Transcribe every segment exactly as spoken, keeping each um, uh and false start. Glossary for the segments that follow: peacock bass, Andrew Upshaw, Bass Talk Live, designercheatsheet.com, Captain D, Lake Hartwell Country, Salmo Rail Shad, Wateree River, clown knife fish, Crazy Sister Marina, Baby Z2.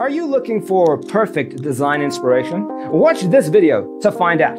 Are you looking for perfect design inspiration? Watch this video to find out.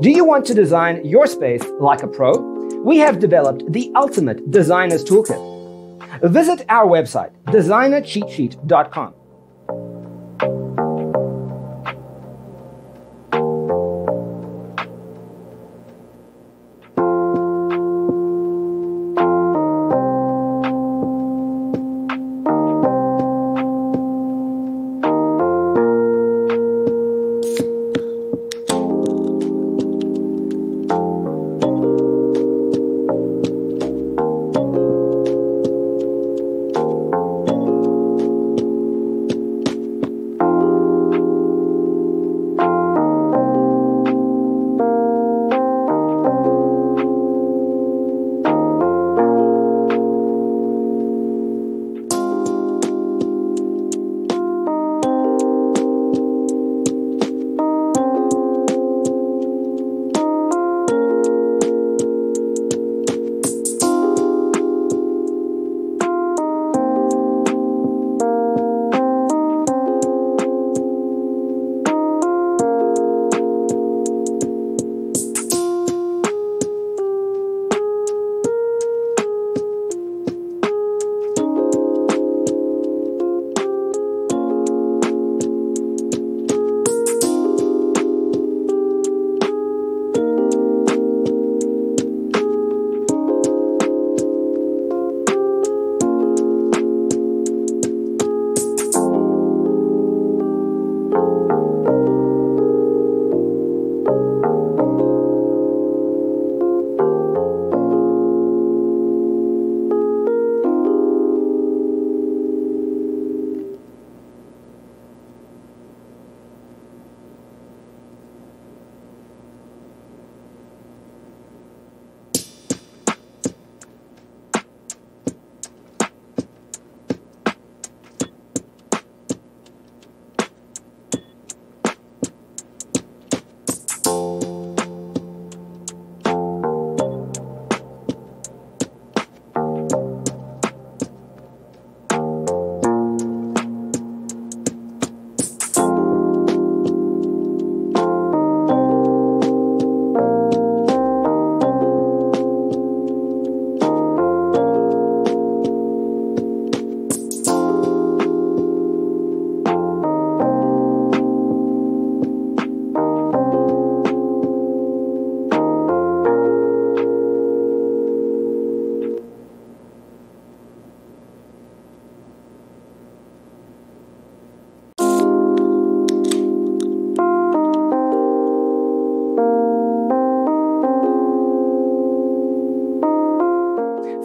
Do you want to design your space like a pro? We have developed the ultimate designer's toolkit. Visit our website, designer cheat sheet dot com.